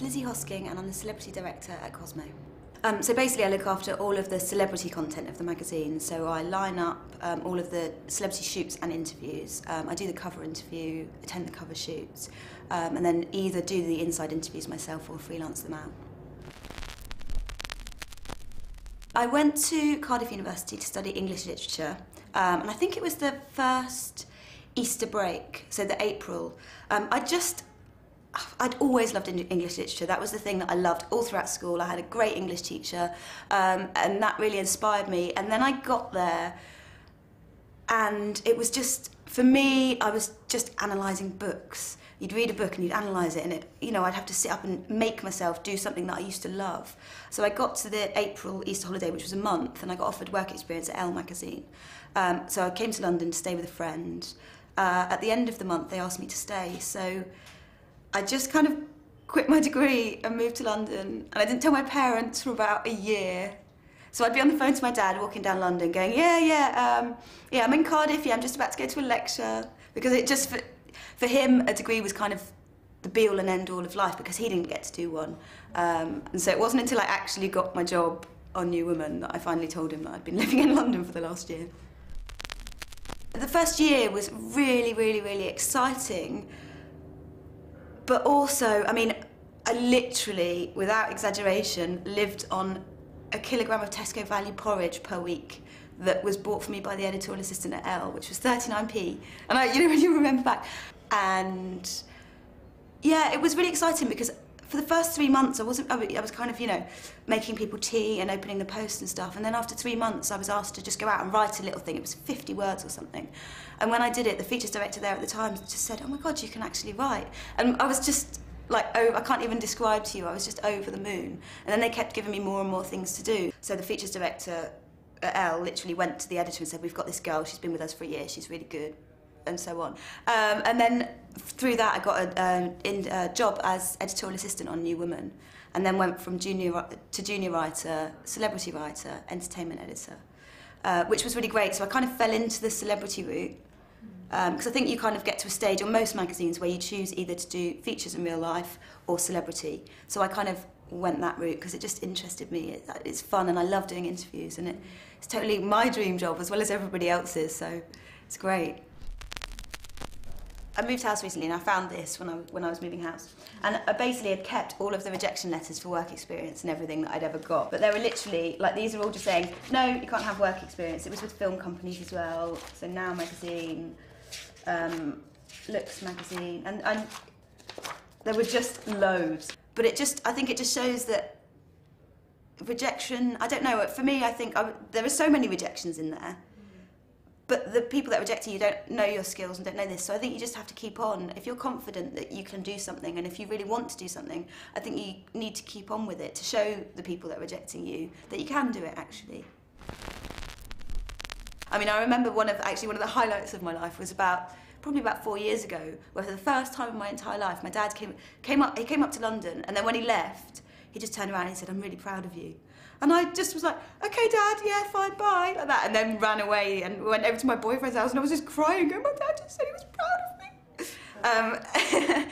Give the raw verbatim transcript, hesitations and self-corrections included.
It's Lizzie Hosking, and I'm the celebrity director at Cosmo. Um, so basically I look after all of the celebrity content of the magazine, so I line up um, all of the celebrity shoots and interviews. Um, I do the cover interview, attend the cover shoots, um, and then either do the inside interviews myself or freelance them out. I went to Cardiff University to study English literature, um, and I think it was the first Easter break, so the April. Um, I just I'd always loved English literature. That was the thing that I loved all throughout school. I had a great English teacher, um, and that really inspired me. And then I got there, and it was just, for me, I was just analysing books. You'd read a book and you'd analyse it, and it, you know, I'd have to sit up and make myself do something that I used to love. So I got to the April Easter holiday, which was a month, and I got offered work experience at Elle magazine. Um, so I came to London to stay with a friend. Uh, at the end of the month, they asked me to stay, so I just kind of quit my degree and moved to London, and I didn't tell my parents for about a year. So I'd be on the phone to my dad walking down London going, yeah, yeah, um, yeah, I'm in Cardiff, yeah, I'm just about to go to a lecture. Because it just, for, for him, a degree was kind of the be-all and end-all of life, because he didn't get to do one. Um, and so it wasn't until I actually got my job on New Woman that I finally told him that I'd been living in London for the last year. The first year was really, really, really exciting. But also, I mean, I literally, without exaggeration, lived on a kilogram of Tesco value porridge per week that was bought for me by the editorial assistant at Elle, which was thirty-nine p. And I, you know, really remember back. And yeah, it was really exciting because for the first three months, I wasn't, I was kind of, you know, making people tea and opening the post and stuff. And then after three months, I was asked to just go out and write a little thing. It was fifty words or something. And when I did it, the features director there at the time just said, oh my God, you can actually write. And I was just like, oh, I can't even describe to you, I was just over the moon. And then they kept giving me more and more things to do. So the features director at Elle literally went to the editor and said, we've got this girl, she's been with us for a year, she's really good, and so on. Um, and then through that I got a, um, in, a job as editorial assistant on New Woman, and then went from junior to junior writer, celebrity writer, entertainment editor, uh, which was really great. So I kind of fell into the celebrity route. Because um, I think you kind of get to a stage on most magazines where you choose either to do features in real life or celebrity. So I kind of went that route because it just interested me. It, it's fun and I love doing interviews, and it, it's totally my dream job as well as everybody else's, so it's great. I moved house recently and I found this when I, when I was moving house, and I basically had kept all of the rejection letters for work experience and everything that I'd ever got, but they were literally, like, these are all just saying, no, you can't have work experience. It was with film companies as well, so Now Magazine, Um, Looks Magazine, and, and there were just loads. But it just, I think it just shows that rejection, I don't know, for me I think I, there are so many rejections in there, but the people that reject you, you don't know your skills and don't know this, so I think you just have to keep on. If you're confident that you can do something, and if you really want to do something, I think you need to keep on with it to show the people that are rejecting you that you can do it actually. I mean, I remember one of, actually one of the highlights of my life was about, probably about four years ago, where for the first time in my entire life, my dad came, came up, he came up to London, and then when he left, he just turned around and he said, I'm really proud of you. And I just was like, okay Dad, yeah, fine, bye, like that, and then ran away and went over to my boyfriend's house, and I was just crying, and my dad just said he was proud of me. Um,